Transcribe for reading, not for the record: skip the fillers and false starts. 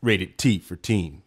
Rated T for teen.